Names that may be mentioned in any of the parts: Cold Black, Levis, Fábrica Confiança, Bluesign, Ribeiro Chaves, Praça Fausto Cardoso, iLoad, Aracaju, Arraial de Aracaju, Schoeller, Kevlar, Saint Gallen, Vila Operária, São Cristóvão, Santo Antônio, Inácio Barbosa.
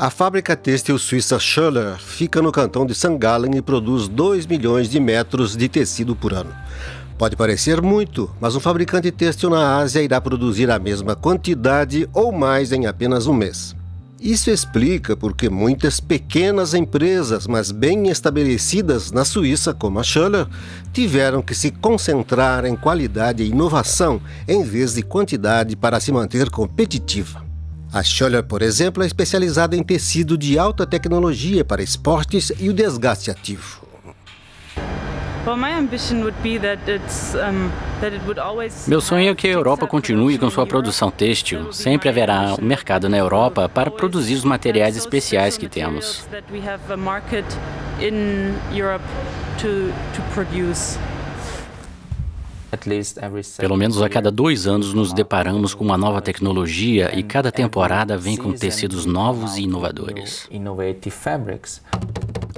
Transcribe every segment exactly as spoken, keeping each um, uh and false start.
A fábrica têxtil suíça Schoeller fica no cantão de Saint Gallen e produz dois milhões de metros de tecido por ano. Pode parecer muito, mas um fabricante têxtil na Ásia irá produzir a mesma quantidade ou mais em apenas um mês. Isso explica porque muitas pequenas empresas, mas bem estabelecidas na Suíça, como a Schoeller, tiveram que se concentrar em qualidade e inovação em vez de quantidade para se manter competitiva. A Schoeller, por exemplo, é especializada em tecido de alta tecnologia para esportes e o desgaste ativo. Meu sonho é que a Europa continue com sua produção têxtil. Sempre haverá um mercado na Europa para produzir os materiais especiais que temos. Pelo menos a cada dois anos nos deparamos com uma nova tecnologia e cada temporada vem com tecidos novos e inovadores.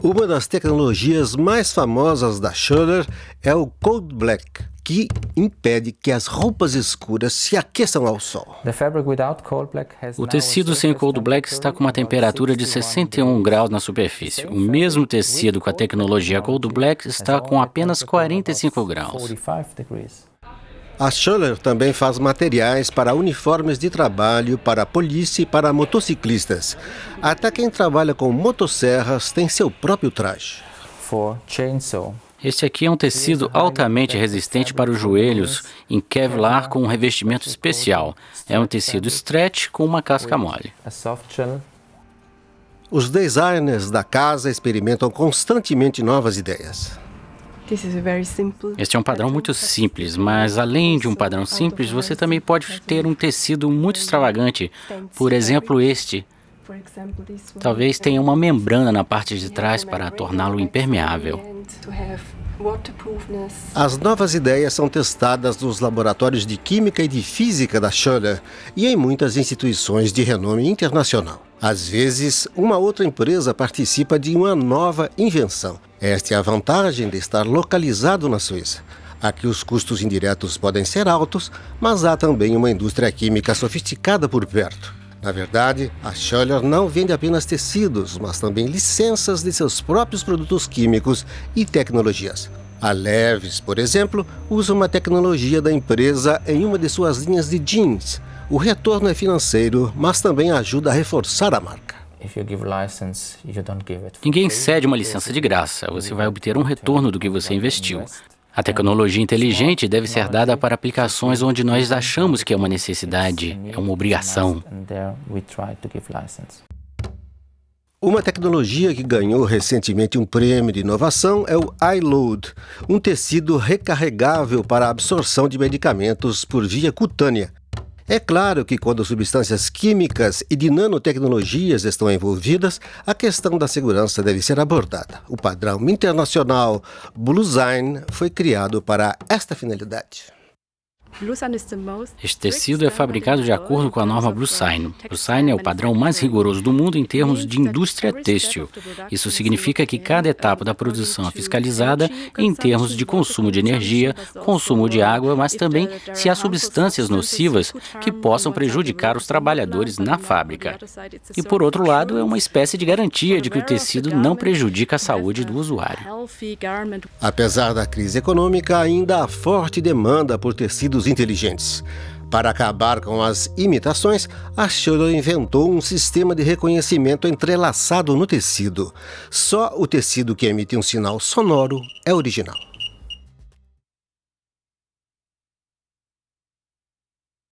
Uma das tecnologias mais famosas da Schoeller é o Cold Black, que impede que as roupas escuras se aqueçam ao sol. O tecido sem Cold Black está com uma temperatura de sessenta e um graus na superfície. O mesmo tecido com a tecnologia Cold Black está com apenas quarenta e cinco graus. A Schoeller também faz materiais para uniformes de trabalho, para a polícia e para motociclistas. Até quem trabalha com motosserras tem seu próprio traje. Este aqui é um tecido altamente resistente para os joelhos, em Kevlar com um revestimento especial. É um tecido stretch com uma casca mole. Os designers da casa experimentam constantemente novas ideias. Este é um padrão muito simples, mas além de um padrão simples, você também pode ter um tecido muito extravagante. Por exemplo, este. Talvez tenha uma membrana na parte de trás para torná-lo impermeável. As novas ideias são testadas nos laboratórios de química e de física da Schoeller e em muitas instituições de renome internacional. Às vezes, uma outra empresa participa de uma nova invenção. Esta é a vantagem de estar localizado na Suíça. Aqui os custos indiretos podem ser altos, mas há também uma indústria química sofisticada por perto. Na verdade, a Schoeller não vende apenas tecidos, mas também licenças de seus próprios produtos químicos e tecnologias. A Levis, por exemplo, usa uma tecnologia da empresa em uma de suas linhas de jeans. O retorno é financeiro, mas também ajuda a reforçar a marca. Ninguém cede uma licença de graça, você vai obter um retorno do que você investiu. A tecnologia inteligente deve ser dada para aplicações onde nós achamos que é uma necessidade, é uma obrigação. Uma tecnologia que ganhou recentemente um prêmio de inovação é o iLoad, um tecido recarregável para a absorção de medicamentos por via cutânea. É claro que quando substâncias químicas e de nanotecnologias estão envolvidas, a questão da segurança deve ser abordada. O padrão internacional Bluesign foi criado para esta finalidade. Este tecido é fabricado de acordo com a norma Bluesign. Bluesign é o padrão mais rigoroso do mundo em termos de indústria têxtil. Isso significa que cada etapa da produção é fiscalizada em termos de consumo de energia, consumo de água, mas também se há substâncias nocivas que possam prejudicar os trabalhadores na fábrica. E, por outro lado, é uma espécie de garantia de que o tecido não prejudica a saúde do usuário. Apesar da crise econômica, ainda há forte demanda por tecidos inteligentes. Para acabar com as imitações, a Schoeller inventou um sistema de reconhecimento entrelaçado no tecido. Só o tecido que emite um sinal sonoro é original.